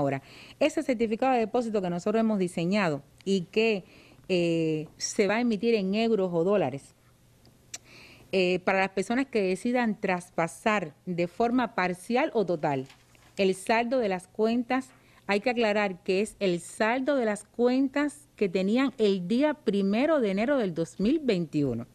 Ahora, ese certificado de depósito que nosotros hemos diseñado y que se va a emitir en euros o dólares, para las personas que decidan traspasar de forma parcial o total el saldo de las cuentas, hay que aclarar que es el saldo de las cuentas que tenían el día 1 de enero del 2021.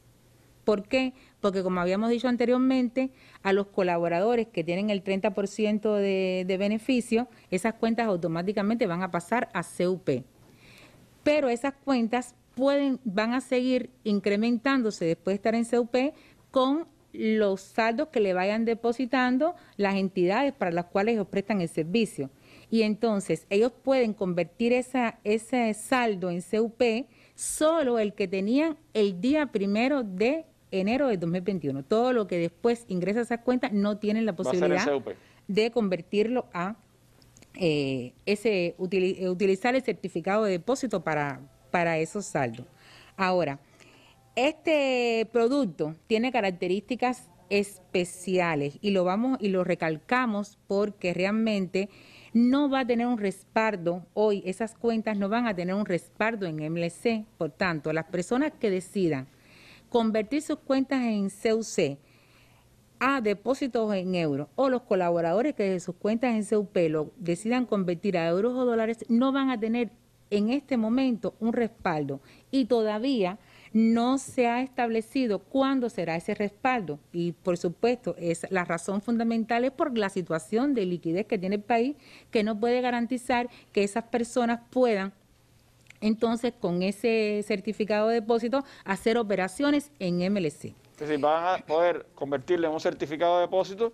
¿Por qué? Porque como habíamos dicho anteriormente, a los colaboradores que tienen el 30% de beneficio, esas cuentas automáticamente van a pasar a CUP. Pero esas cuentas van a seguir incrementándose después de estar en CUP con los saldos que le vayan depositando las entidades para las cuales ellos prestan el servicio. Y entonces ellos pueden convertir ese saldo en CUP solo el que tenían el día 1 de enero del 2021. Todo lo que después ingresa a esas cuentas no tienen la posibilidad de convertirlo a utilizar el certificado de depósito para esos saldos. Ahora, este producto tiene características especiales y lo recalcamos porque realmente no va a tener un respaldo hoy, esas cuentas no van a tener un respaldo en MLC. Por tanto, las personas que decidan convertir sus cuentas en CUC a depósitos en euros o los colaboradores que de sus cuentas en CUP lo decidan convertir a euros o dólares, no van a tener en este momento un respaldo y todavía no se ha establecido cuándo será ese respaldo y, por supuesto, es la razón fundamental es por la situación de liquidez que tiene el país, que no puede garantizar que esas personas puedan, entonces, con ese certificado de depósito, hacer operaciones en MLC. Es decir, van a poder convertirle en un certificado de depósito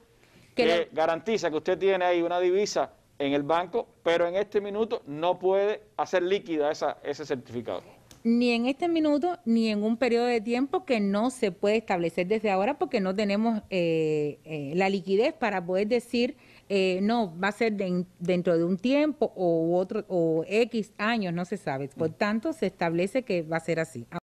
que garantiza que usted tiene ahí una divisa en el banco, pero en este minuto no puede hacer líquida ese certificado. Ni en este minuto, ni en un periodo de tiempo que no se puede establecer desde ahora porque no tenemos la liquidez para poder decir no, va a ser dentro de un tiempo o X años, no se sabe. Por tanto, se establece que va a ser así.